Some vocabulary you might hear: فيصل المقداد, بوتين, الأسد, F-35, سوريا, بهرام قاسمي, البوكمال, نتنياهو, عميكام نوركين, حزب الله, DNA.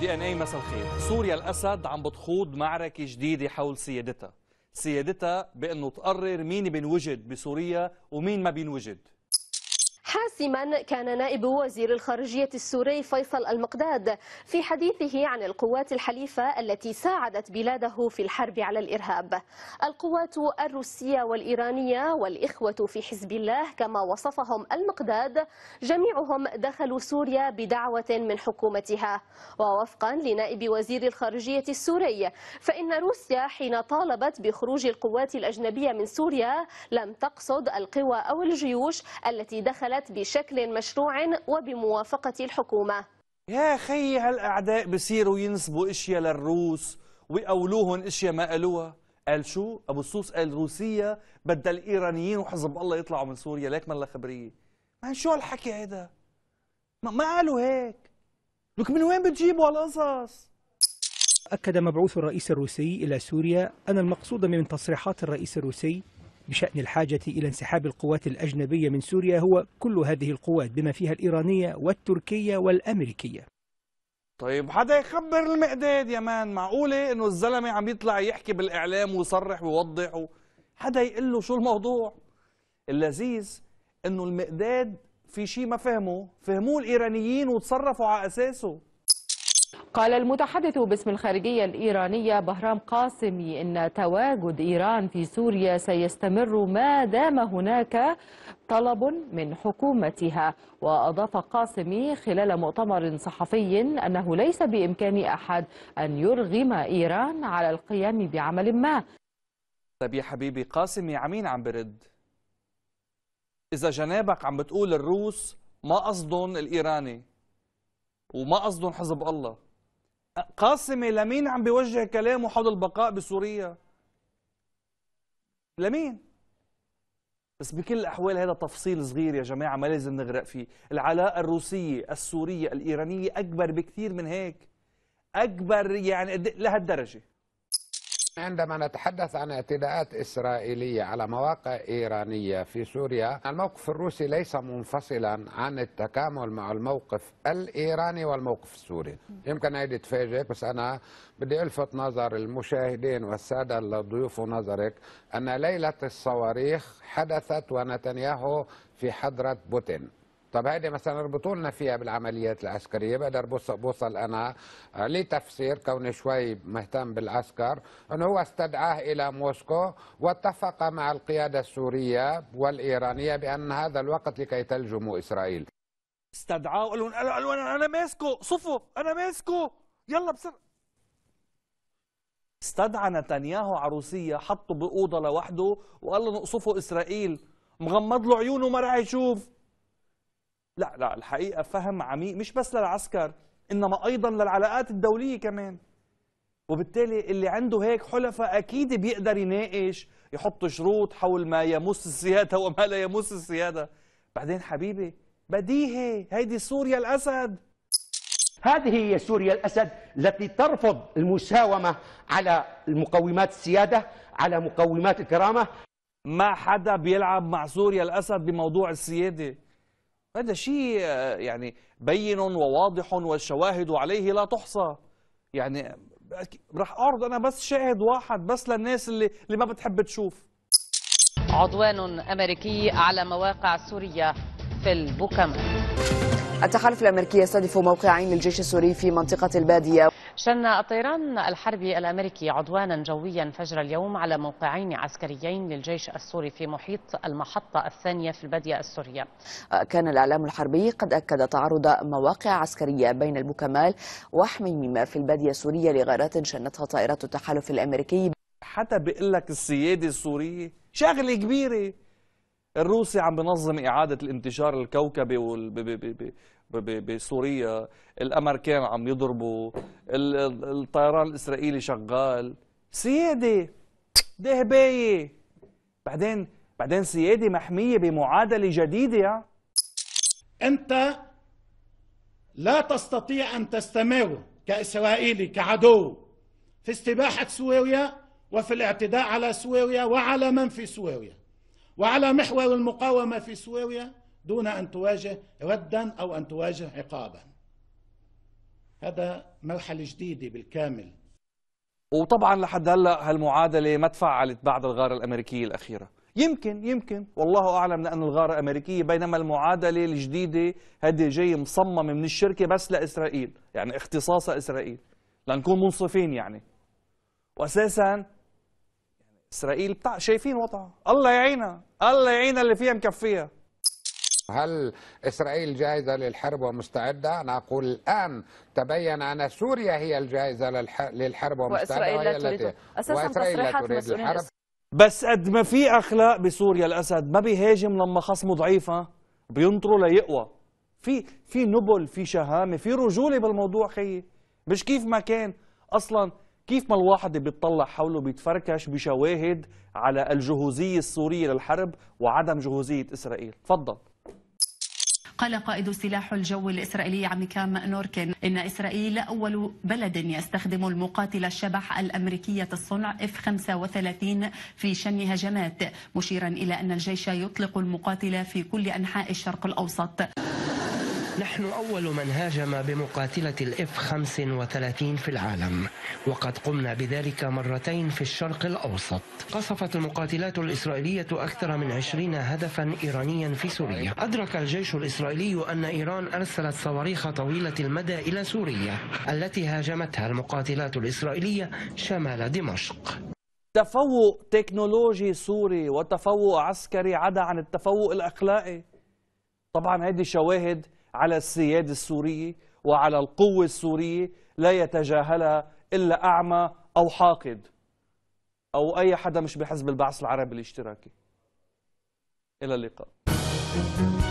DNA مساء الخير. سوريا الأسد عم بتخوض معركة جديدة حول سيادتها بأنه تقرر مين بينوجد بسوريا ومين ما بينوجد. حاسما كان نائب وزير الخارجية السوري فيصل المقداد في حديثه عن القوات الحليفة التي ساعدت بلاده في الحرب على الإرهاب. القوات الروسية والإيرانية والإخوة في حزب الله كما وصفهم المقداد جميعهم دخلوا سوريا بدعوة من حكومتها. ووفقا لنائب وزير الخارجية السوري فإن روسيا حين طالبت بخروج القوات الأجنبية من سوريا لم تقصد القوى أو الجيوش التي دخلت بشكل مشروع وبموافقة الحكومة. يا خي هالأعداء بصيروا ينسبوا اشياء للروس ويقولوهن اشياء ما قالوها. قال شو؟ أبو السوس قال روسيا بدها الإيرانيين وحزب الله يطلعوا من سوريا ليك مالها خبرية. ما شو هالحكي هيدا؟ ما قالوا هيك. لك من وين بتجيبوا هالقصص؟ أكد مبعوث الرئيس الروسي إلى سوريا أن المقصود من تصريحات الرئيس الروسي بشأن الحاجة إلى انسحاب القوات الأجنبية من سوريا هو كل هذه القوات بما فيها الإيرانية والتركية والأمريكية. طيب حدا يخبر المقداد يا مان، معقولة إنه الزلمة عم يطلع يحكي بالإعلام ويصرح ويوضح حدا يقول له شو الموضوع؟ اللذيذ إنه المقداد في شيء ما فهموه الإيرانيين وتصرفوا على أساسه. قال المتحدث باسم الخارجية الإيرانية بهرام قاسمي إن تواجد إيران في سوريا سيستمر ما دام هناك طلب من حكومتها. وأضاف قاسمي خلال مؤتمر صحفي أنه ليس بإمكان أحد أن يرغم إيران على القيام بعمل ما. طب يا حبيبي قاسمي عمين عم برد؟ إذا جنابك عم بتقول الروس ما قصدن الإيراني وما قصدن حزب الله، قاسمي لمين عم بيوجه كلامه حول البقاء بسوريا؟ لمين؟ بس بكل الأحوال هذا تفصيل صغير يا جماعة، ما لازم نغرق فيه. العلاقة الروسية السورية الإيرانية أكبر بكثير من هيك، أكبر يعني لهالدرجة. عندما نتحدث عن اعتداءات إسرائيلية على مواقع إيرانية في سوريا، الموقف الروسي ليس منفصلا عن التكامل مع الموقف الإيراني والموقف السوري. يمكن هيدي تفاجئك، بس أنا بدي ألفت نظر المشاهدين والسادة اللي ضيوفوا نظرك أن ليلة الصواريخ حدثت ونتنياهو في حضرة بوتين. طب هيدي مثلا ربطوا لنا فيها بالعمليات العسكريه، بقدر بوصل انا لتفسير كوني شوي مهتم بالعسكر انه هو استدعاه الى موسكو واتفق مع القياده السوريه والايرانيه بان هذا الوقت لكي تلجموا اسرائيل. استدعاه وقال لهم انا ماسكه صفوا، انا ماسكه يلا بسرعه. استدعى نتنياهو عروسيه، حطه باوضه لوحده وقال له نقصفوا اسرائيل، مغمض له عيونه ما راح يشوف. لا الحقيقة فهم عميق مش بس للعسكر إنما أيضا للعلاقات الدولية كمان. وبالتالي اللي عنده هيك حلفاء أكيد بيقدر يناقش، يحط شروط حول ما يمس السيادة وما لا يمس السيادة. بعدين حبيبي بديهي هيدي سوريا الأسد. هذه هي سوريا الأسد التي ترفض المساومة على مقومات السيادة، على مقومات الكرامة. ما حدا بيلعب مع سوريا الأسد بموضوع السيادة، هذا شيء يعني بين وواضح والشواهد عليه لا تحصى. يعني راح أعرض أنا بس شاهد واحد بس للناس اللي ما بتحب تشوف. عدوان أمريكي على مواقع سوريا في البوكم. التحالف الأمريكي يستهدف موقعين للجيش السوري في منطقة البادية. شن الطيران الحربي الأمريكي عدوانا جويا فجر اليوم على موقعين عسكريين للجيش السوري في محيط المحطة الثانية في البادية السورية. كان الإعلام الحربي قد أكد تعرض مواقع عسكرية بين البوكمال وحميمة في البادية السورية لغارات شنتها طائرات التحالف الأمريكي. حتى بيقول لك السيادة السورية شغلة كبيرة. الروسي عم بنظم إعادة الانتشار الكوكبي بسوريا، الأمريكان عم يضربوا، الطيران الإسرائيلي شغال. سيادة دهباية، بعدين سيادة محمية بمعادلة جديدة. يعني أنت لا تستطيع أن تستمر كإسرائيلي كعدو في استباحة سوريا وفي الاعتداء على سوريا وعلى من في سوريا وعلى محور المقاومة في سوريا دون أن تواجه رداً أو أن تواجه عقاباً. هذا مرحلة جديدة بالكامل. وطبعا لحد هلا هالمعادلة ما تفعلت بعد الغارة الأمريكية الأخيرة، يمكن والله أعلم، لأن الغارة أمريكية، بينما المعادلة الجديدة هذه جاي مصممة من الشركة بس لإسرائيل، يعني اختصاصها إسرائيل، لنكون منصفين يعني. وأساسا إسرائيل شايفين وضعها، الله يعينها، الله يعينها اللي فيها مكفيها. هل إسرائيل جاهزة للحرب ومستعدة؟ أنا أقول الآن تبين أن سوريا هي الجاهزة للحرب ومستعدة، وإسرائيل لا تريد، أساسا تصريحات مسؤولين الحرب. بس قد ما في أخلاق بسوريا، الأسد ما بيهاجم لما خصمه ضعيفة، بينطره ليقوى. في نبل، في شهامة، في رجولة بالموضوع خيي، مش كيف ما كان. أصلا كيف ما الواحد بيتطلع حوله بيتفركش بشواهد على الجهوزية السورية للحرب وعدم جهوزية إسرائيل. تفضل. قال قائد سلاح الجو الإسرائيلي عميكام نوركين إن إسرائيل أول بلد يستخدم المقاتل الشبح الأمريكية الصنع F-35 في شن هجمات، مشيرا إلى أن الجيش يطلق المقاتل في كل أنحاء الشرق الأوسط. نحن أول من هاجم بمقاتلة الF-35 في العالم، وقد قمنا بذلك مرتين في الشرق الأوسط. قصفت المقاتلات الإسرائيلية أكثر من 20 هدفا إيرانيا في سوريا. أدرك الجيش الإسرائيلي أن إيران أرسلت صواريخ طويلة المدى إلى سوريا التي هاجمتها المقاتلات الإسرائيلية شمال دمشق. تفوق تكنولوجي سوري وتفوق عسكري عدا عن التفوق الأخلاقي. طبعا هذه شواهد على السيادة السورية وعلى القوة السورية، لا يتجاهلها إلا أعمى أو حاقد أو أي حدا مش بحزب البعث العربي الاشتراكي. إلى اللقاء.